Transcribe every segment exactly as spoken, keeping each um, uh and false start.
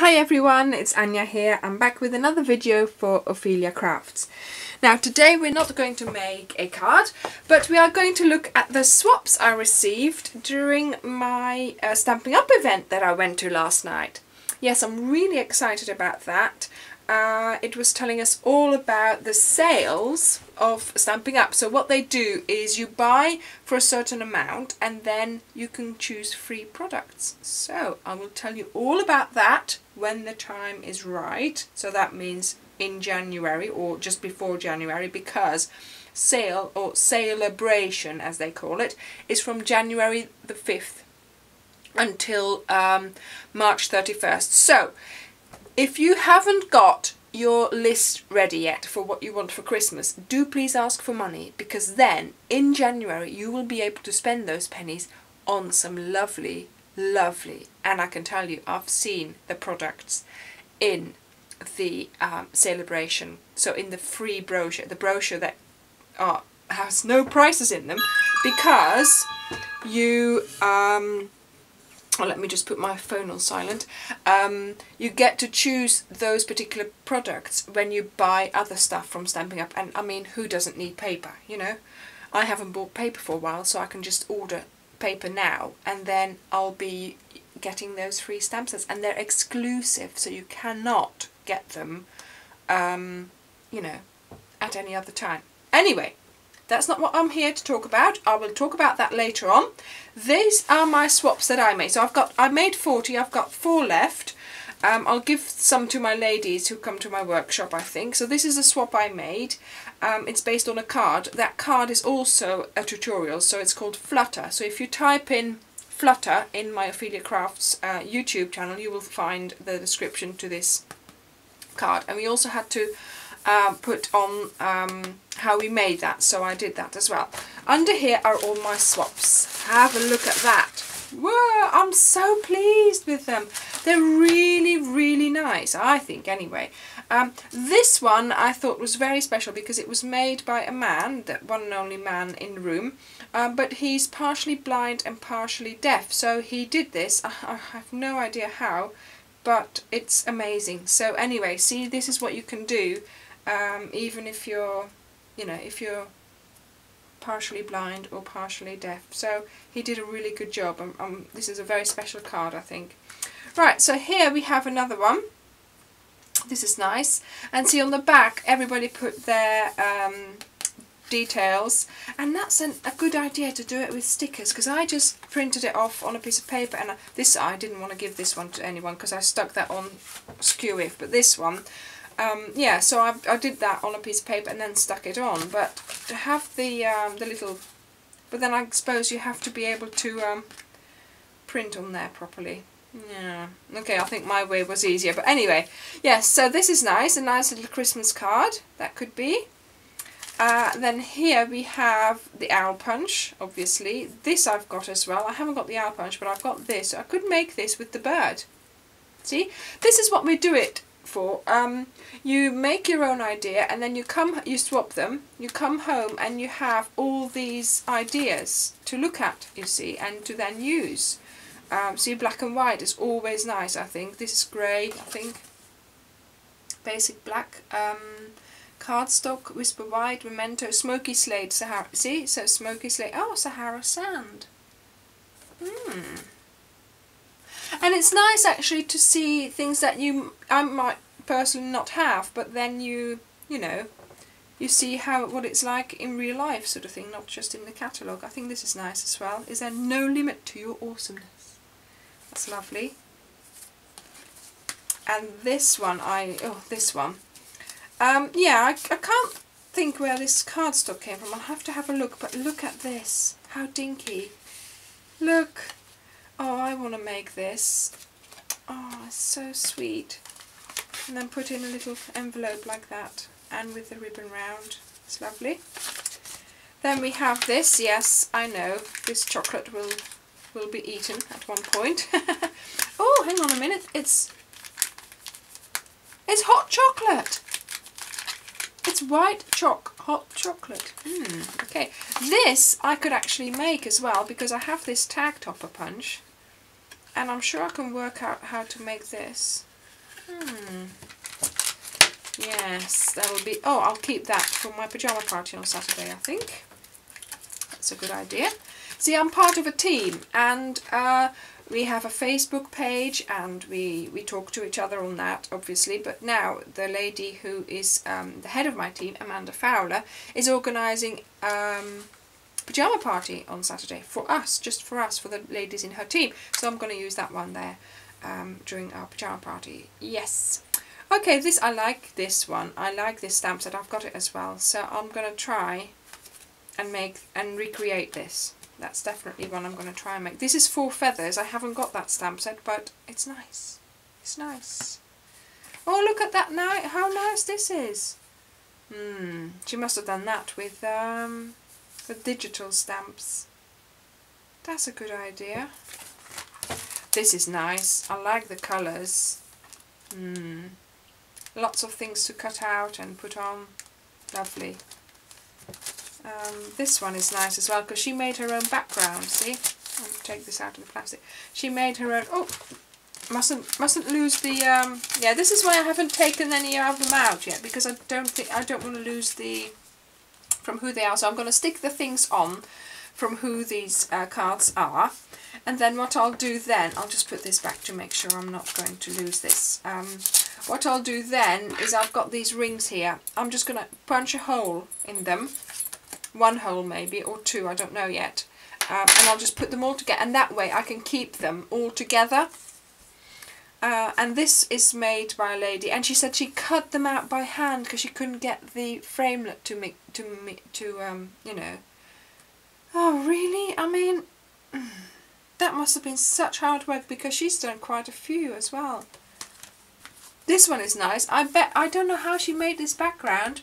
Hi everyone, it's Anja here. I'm back with another video for Ophelia Crafts. Now today we're not going to make a card, but we are going to look at the swaps I received during my uh, Stampin' Up! Event that I went to last night. Yes, I'm really excited about that. Uh, it was telling us all about the sales of Stampin' Up! So what they do is you buy for a certain amount and then you can choose free products. So I will tell you all about that when the time is right. So that means in January or just before January, because sale or Sale A Bration, as they call it, is from January the fifth until um, March thirty-first. So if you haven't got your list ready yet for what you want for Christmas, do please ask for money, because then in January you will be able to spend those pennies on some lovely, lovely, and I can tell you I've seen the products in the um, Sale A Bration, so in the free brochure, the brochure that are, has no prices in them, because you... Um, Well, let me just put my phone on silent. Um, you get to choose those particular products when you buy other stuff from Stampin' Up. And I mean, who doesn't need paper, you know? I haven't bought paper for a while, so I can just order paper now and then I'll be getting those free stamp sets. And they're exclusive, so you cannot get them, um, you know, at any other time. Anyway. That's not what I'm here to talk about. I will talk about that later on. These are my swaps that I made. So I've got, I made forty, I've got four left. Um, I'll give some to my ladies who come to my workshop, I think. So this is a swap I made. Um, it's based on a card. That card is also a tutorial, so it's called Flutter. So if you type in Flutter in my Ophelia Crafts uh, YouTube channel, you will find the description to this card. And we also had to Uh, put on um, how we made that, so I did that as well. Under here are all my swaps. Have a look at that. Whoa, I'm so pleased with them. They're really, really nice, I think, anyway. Um, this one I thought was very special because it was made by a man, that one and only man in the room, um, but he's partially blind and partially deaf, so he did this. I, I have no idea how, but it's amazing. So anyway, see, this is what you can do. Um, even if you're, you know, if you're partially blind or partially deaf. So he did a really good job. Um, um, this is a very special card, I think. Right, so here we have another one. This is nice. And see, on the back, everybody put their um, details. And that's an, a good idea to do it with stickers, because I just printed it off on a piece of paper. And I, this, I didn't want to give this one to anyone, because I stuck that on SKUIF, but this one... Um, yeah, so I, I did that on a piece of paper and then stuck it on, but to have the um, the little, but then I suppose you have to be able to um, print on there properly. Yeah, okay, I think my way was easier, but anyway, yes, yeah, so this is nice, a nice little Christmas card, that could be. Uh, then here we have the owl punch, obviously. This I've got as well. I haven't got the owl punch, but I've got this. I could make this with the bird. See, this is what we do it for. Um, you make your own idea and then you come, you swap them, you come home and you have all these ideas to look at, you see, and to then use. Um, see, black and white is always nice, I think. This is grey, I think. Basic black. Um, cardstock, Whisper White, Memento, Smoky Slate, Sahara. See, so Smoky Slate. Oh, Sahara Sand. Hmm. And it's nice actually to see things that you I might personally not have, but then you you know you see how what it's like in real life, sort of thing, not just in the catalogue. I think this is nice as well. Is there no limit to your awesomeness? That's lovely. And this one, I oh this one, um, yeah, I, I can't think where this cardstock came from. I'll have to have a look. But look at this, how dinky! Look. Oh, I want to make this. Oh, it's so sweet. And then put in a little envelope like that, and with the ribbon round. It's lovely. Then we have this. Yes, I know, this chocolate will will be eaten at one point. Oh, hang on a minute. It's it's hot chocolate. It's white choc hot chocolate. Mm, okay, this I could actually make as well, because I have this tag topper punch. And I'm sure I can work out how to make this. Hmm. Yes, that'll be... Oh, I'll keep that for my pyjama party on Saturday, I think. That's a good idea. See, I'm part of a team, and uh, we have a Facebook page, and we, we talk to each other on that, obviously. But now the lady who is um, the head of my team, Amanda Fowler, is organising um, pyjama party on Saturday for us, just for us, for the ladies in her team. So I'm going to use that one there um, during our pyjama party. Yes. Okay, this I like this one. I like this stamp set. I've got it as well. So I'm going to try and make and recreate this. That's definitely one I'm going to try and make. This is four feathers. I haven't got that stamp set, but it's nice. It's nice. Oh, look at that now. How nice this is. Hmm. She must have done that with um the digital stamps. That's a good idea. This is nice. I like the colours. Hmm. Lots of things to cut out and put on. Lovely. Um, this one is nice as well because she made her own background. See, I'll take this out of the plastic. She made her own. Oh, mustn't mustn't lose the. Um, yeah, this is why I haven't taken any of them out yet, because I don't think I don't want to lose the from who they are. So I'm going to stick the things on from who these uh, cards are, and then what I'll do then, I'll just put this back to make sure I'm not going to lose this. Um, what I'll do then is I've got these rings here. I'm just going to punch a hole in them, one hole maybe, or two, I don't know yet, um, and I'll just put them all together, and that way I can keep them all together. Uh, and this is made by a lady, and she said she cut them out by hand because she couldn't get the framelit to make to make to um you know. Oh really? I mean, that must have been such hard work, because she's done quite a few as well. This one is nice. I bet I don't know how she made this background,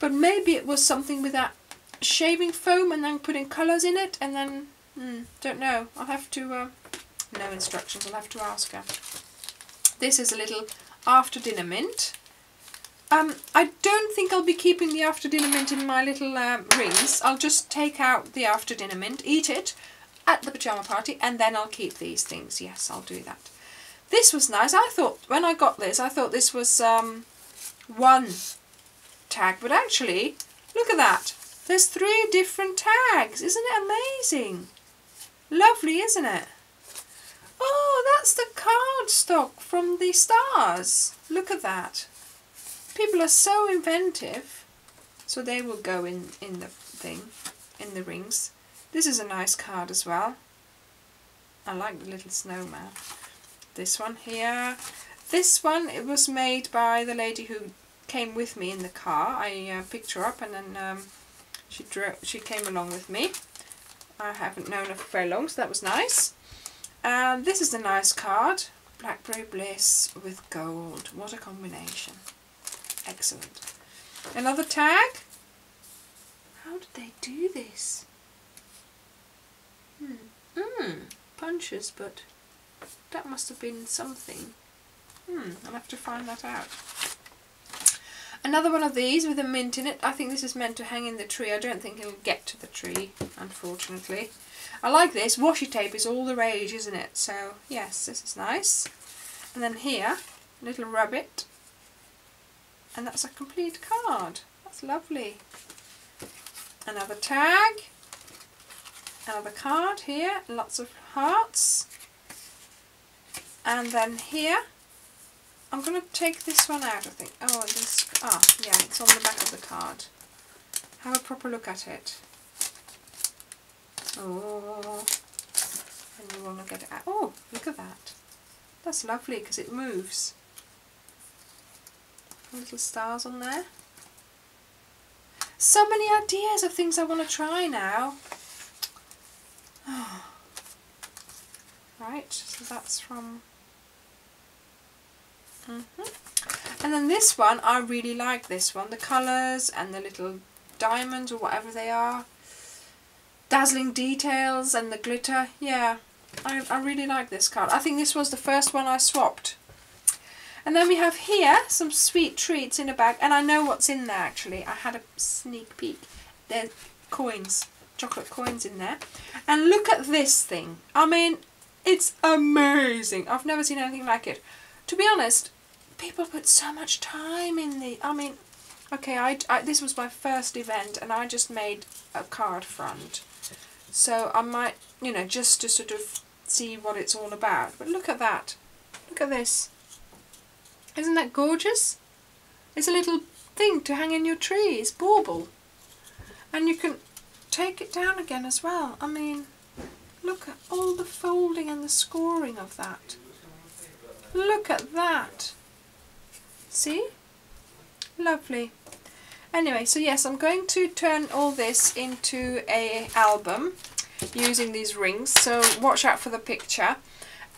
but maybe it was something with that shaving foam and then putting colours in it, and then mm, don't know. I'll have to uh, no instructions. I'll have to ask her. This is a little after dinner mint. Um, I don't think I'll be keeping the after dinner mint in my little um, rings. I'll just take out the after dinner mint, eat it at the pyjama party, and then I'll keep these things. Yes, I'll do that. This was nice. I thought when I got this, I thought this was um, one tag, but actually, look at that. There's three different tags. Isn't it amazing? Lovely, isn't it? Oh, that's the cardstock from the stars. Look at that. People are so inventive. So they will go in, in the thing, in the rings. This is a nice card as well. I like the little snowman. This one here. This one, it was made by the lady who came with me in the car. I uh, picked her up and then... Um, She, drew, she came along with me. I haven't known her for very long, so that was nice. And this is a nice card. Blackberry Bliss with gold. What a combination. Excellent. Another tag. How did they do this? Hmm. Mm. Punches, but that must have been something. Hmm. I'll have to find that out. Another one of these with a mint in it. I think this is meant to hang in the tree. I don't think it'll get to the tree, unfortunately. I like this. Washi tape is all the rage, isn't it? So, yes, this is nice. And then here, a little rabbit. And that's a complete card. That's lovely. Another tag. Another card here. Lots of hearts. And then here... I'm going to take this one out, I think. Oh, this... Ah, yeah, it's on the back of the card. Have a proper look at it. Oh, and you want to get it out. Oh, look at that. That's lovely, because it moves. Little stars on there. So many ideas of things I want to try now. Oh. Right, so that's from... Mm-hmm. And then this one, I really like this one. The colours and the little diamonds or whatever they are. Dazzling details and the glitter. Yeah, I, I really like this card. I think this was the first one I swapped. And then we have here some sweet treats in a bag. And I know what's in there actually. I had a sneak peek. There's coins, chocolate coins in there. And look at this thing. I mean, it's amazing. I've never seen anything like it. To be honest, people put so much time in the, I mean, okay, I, I this was my first event and I just made a card front, so I might, you know, just to sort of see what it's all about. But look at that, look at this, isn't that gorgeous? It's a little thing to hang in your tree, it's bauble, and you can take it down again as well. I mean, look at all the folding and the scoring of that. Look at that. See? Lovely. Anyway, so yes, I'm going to turn all this into a album using these rings, so watch out for the picture.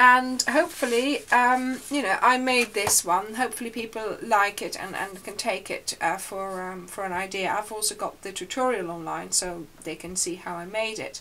And hopefully, um, you know, I made this one. Hopefully people like it and, and can take it uh, for, um, for an idea. I've also got the tutorial online, so they can see how I made it.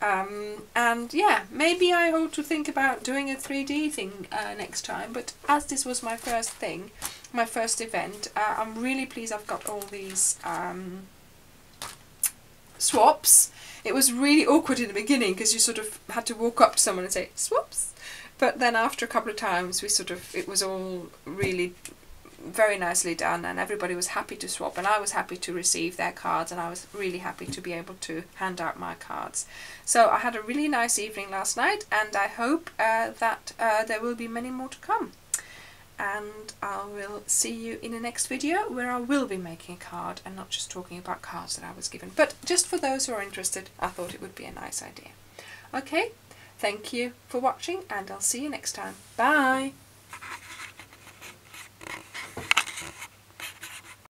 Um, and yeah, maybe I ought to think about doing a three D thing uh, next time. But as this was my first thing, my first event, uh, I'm really pleased I've got all these um, swaps. It was really awkward in the beginning because you sort of had to walk up to someone and say, swaps. But then after a couple of times we sort of, it was all really very nicely done and everybody was happy to swap and I was happy to receive their cards and I was really happy to be able to hand out my cards. So I had a really nice evening last night and I hope uh, that uh, there will be many more to come. And I will see you in the next video where I will be making a card and not just talking about cards that I was given. But just for those who are interested, I thought it would be a nice idea. Okay, thank you for watching and I'll see you next time. Bye!